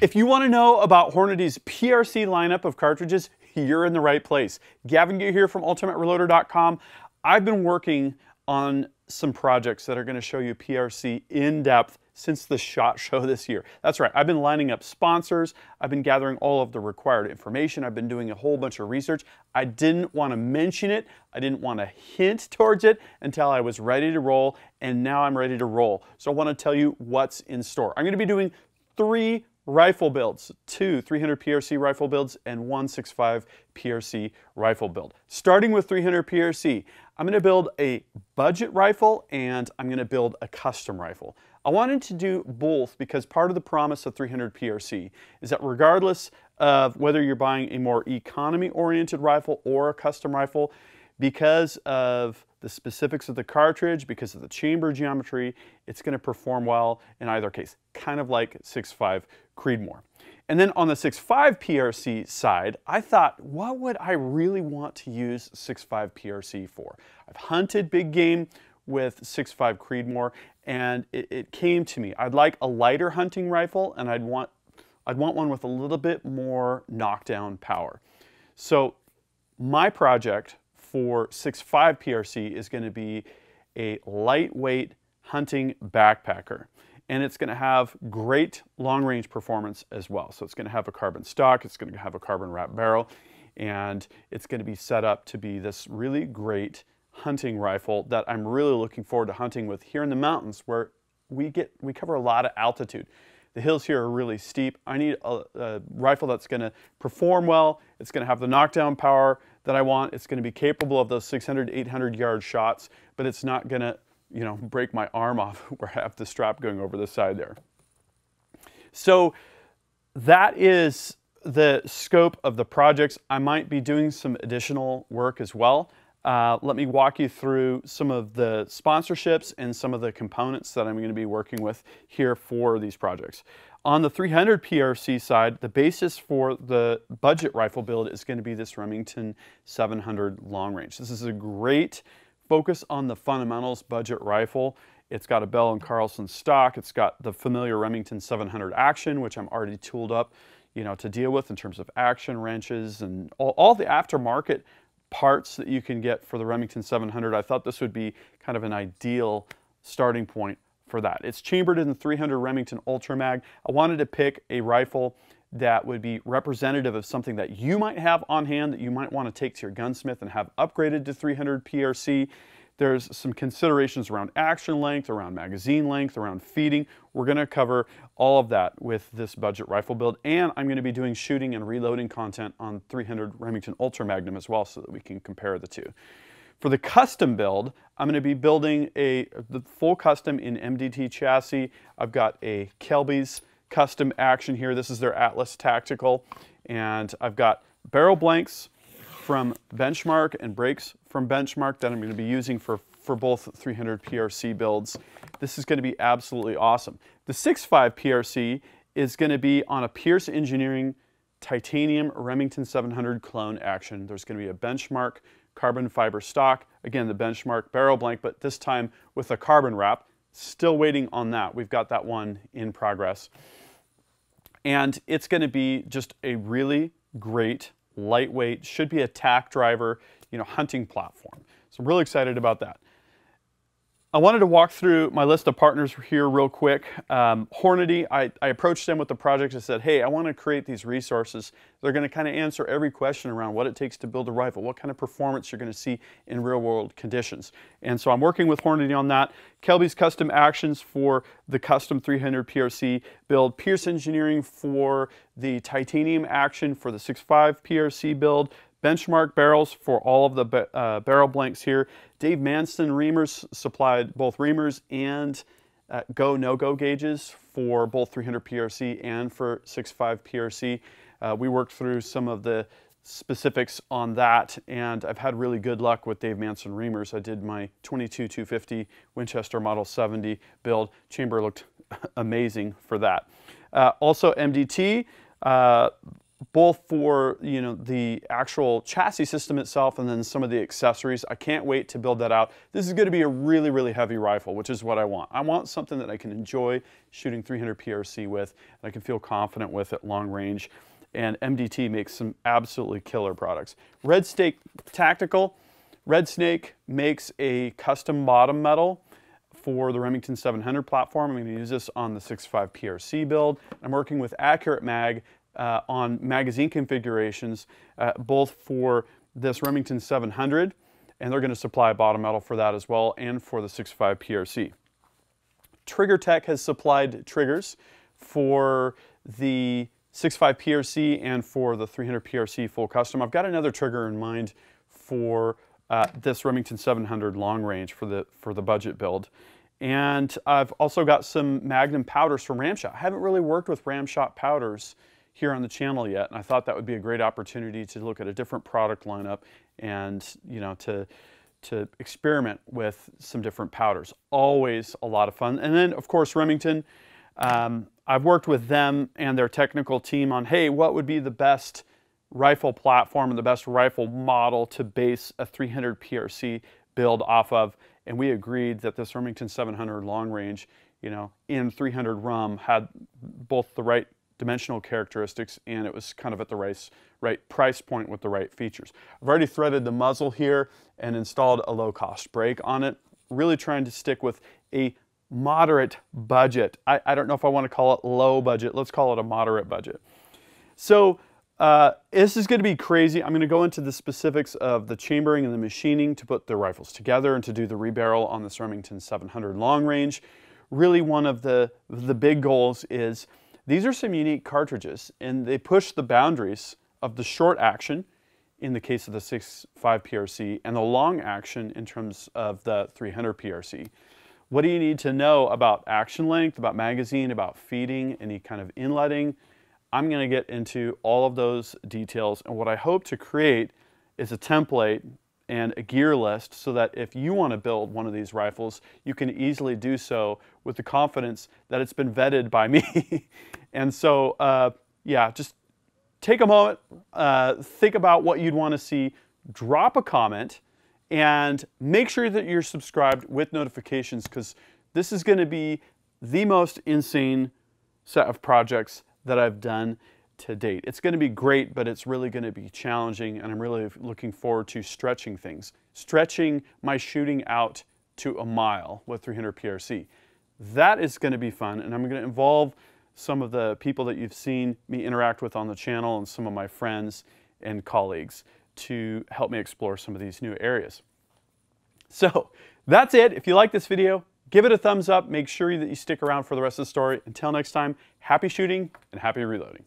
If you want to know about Hornady's PRC lineup of cartridges, you're in the right place. Gavin Gay here from UltimateReloader.com. I've been working on some projects that are going to show you PRC in depth since the SHOT Show this year. That's right, I've been lining up sponsors, I've been gathering all of the required information, I've been doing a whole bunch of research. I didn't want to mention it, I didn't want to hint towards it until I was ready to roll, and now I'm ready to roll. So I want to tell you what's in store. I'm going to be doing three rifle builds, two 300 PRC rifle builds and one 6.5 PRC rifle build. Starting with 300 PRC, I'm going to build a budget rifle and I'm going to build a custom rifle. I wanted to do both because part of the promise of 300 PRC is that regardless of whether you're buying a more economy-oriented rifle or a custom rifle, because of the specifics of the cartridge, because of the chamber geometry, it's going to perform well in either case, kind of like 6.5 Creedmoor. And then on the 6.5 PRC side, I thought, what would I really want to use 6.5 PRC for? I've hunted big game with 6.5 Creedmoor, and it came to me. I'd like a lighter hunting rifle, and I'd want one with a little bit more knockdown power. So my project for 6.5 PRC is going to be a lightweight hunting backpacker, and it's going to have great long-range performance as well. So it's going to have a carbon stock, it's going to have a carbon wrap barrel, and it's going to be set up to be this really great hunting rifle that I'm really looking forward to hunting with here in the mountains, where we cover a lot of altitude. The hills here are really steep. I need a rifle that's going to perform well, it's going to have the knockdown power that I want, it's going to be capable of those 600, 800 yard shots, but it's not going to, you know, break my arm off where I have the strap going over the side there. So that is the scope of the projects. I might be doing some additional work as well. Let me walk you through some of the sponsorships and some of the components that I'm going to be working with here for these projects. On the 300 PRC side, the basis for the budget rifle build is going to be this Remington 700 long range. This is a great focus on the fundamentals budget rifle. It's got a Bell and Carlson stock. It's got the familiar Remington 700 action, which I'm already tooled up, you know, to deal with in terms of action wrenches and all the aftermarket parts that you can get for the Remington 700. I thought this would be kind of an ideal starting point for that. It's chambered in the 300 Remington Ultra Mag. I wanted to pick a rifle that would be representative of something that you might have on hand that you might want to take to your gunsmith and have upgraded to 300 PRC. There's some considerations around action length, around magazine length, around feeding. We're going to cover all of that with this budget rifle build, and I'm going to be doing shooting and reloading content on 300 Remington Ultra Magnum as well, so that we can compare the two. For the custom build, I'm going to be building the full custom in MDT chassis. I've got a Kelbly's custom action here. This is their Atlas Tactical. And I've got barrel blanks from Benchmark and brakes from Benchmark that I'm going to be using for both 300 PRC builds. This is going to be absolutely awesome. The 6.5 PRC is going to be on a Pierce Engineering titanium Remington 700 clone action. There's going to be a Benchmark carbon fiber stock, again the Benchmark barrel blank, but this time with a carbon wrap. Still waiting on that. We've got that one in progress. And it's going to be just a really great, lightweight, should be a tack driver, you know, hunting platform. So I'm really excited about that. I wanted to walk through my list of partners here real quick. Hornady, I approached them with the project and said, hey, I want to create these resources. They're going to kind of answer every question around what it takes to build a rifle, what kind of performance you're going to see in real world conditions. And so I'm working with Hornady on that. Kelbly's custom actions for the custom 300 PRC build. Pierce Engineering for the titanium action for the 6.5 PRC build. Benchmark barrels for all of the barrel blanks here. Dave Manson reamers supplied both reamers and go no-go gauges for both 300 PRC and for 6.5 PRC. We worked through some of the specifics on that, and I've had really good luck with Dave Manson reamers. I did my 22-250 Winchester Model 70 build. Chamber looked amazing for that. Also MDT. both for, you know, the actual chassis system itself and then some of the accessories. I can't wait to build that out. This is going to be a really, really heavy rifle, which is what I want. I want something that I can enjoy shooting 300 PRC with, and I can feel confident with at long range. And MDT makes some absolutely killer products. Red Snake Tactical. Red Snake makes a custom bottom metal for the Remington 700 platform. I'm going to use this on the 6.5 PRC build. I'm working with Accurate Mag on magazine configurations, both for this Remington 700, and they're going to supply bottom metal for that as well, and for the 6.5 PRC. Trigger Tech has supplied triggers for the 6.5 PRC and for the 300 PRC full custom. I've got another trigger in mind for this Remington 700 long range for the budget build. And I've also got some Magnum powders from Ramshot. I haven't really worked with Ramshot powders here on the channel yet, and I thought that would be a great opportunity to look at a different product lineup and, you know, to experiment with some different powders. Always a lot of fun. And then, of course, Remington. I've worked with them and their technical team on, hey, what would be the best rifle platform and the best rifle model to base a 300 PRC build off of, and we agreed that this Remington 700 long range, you know, in 300 RUM had both the right dimensional characteristics, and it was kind of at the right price point with the right features. I've already threaded the muzzle here and installed a low-cost brake on it, really trying to stick with a moderate budget. I don't know if I want to call it low budget. Let's call it a moderate budget. So this is going to be crazy. I'm going to go into the specifics of the chambering and the machining to put the rifles together and to do the rebarrel on this Remington 700 long range. Really, one of the big goals is these are some unique cartridges, and they push the boundaries of the short action in the case of the 6.5 PRC and the long action in terms of the 300 PRC. What do you need to know about action length, about magazine, about feeding, any kind of inletting? I'm going to get into all of those details, and what I hope to create is a template and a gear list so that if you want to build one of these rifles, you can easily do so with the confidence that it's been vetted by me. And so, yeah, just take a moment, think about what you'd want to see, drop a comment, and make sure that you're subscribed with notifications, because this is going to be the most insane set of projects that I've done to date. It's going to be great, but it's really going to be challenging, and I'm really looking forward to stretching things. Stretching my shooting out to a mile with 300 PRC. That is going to be fun, and I'm going to involve some of the people that you've seen me interact with on the channel and some of my friends and colleagues to help me explore some of these new areas. So that's it. If you like this video, give it a thumbs up. Make sure that you stick around for the rest of the story. Until next time, happy shooting and happy reloading.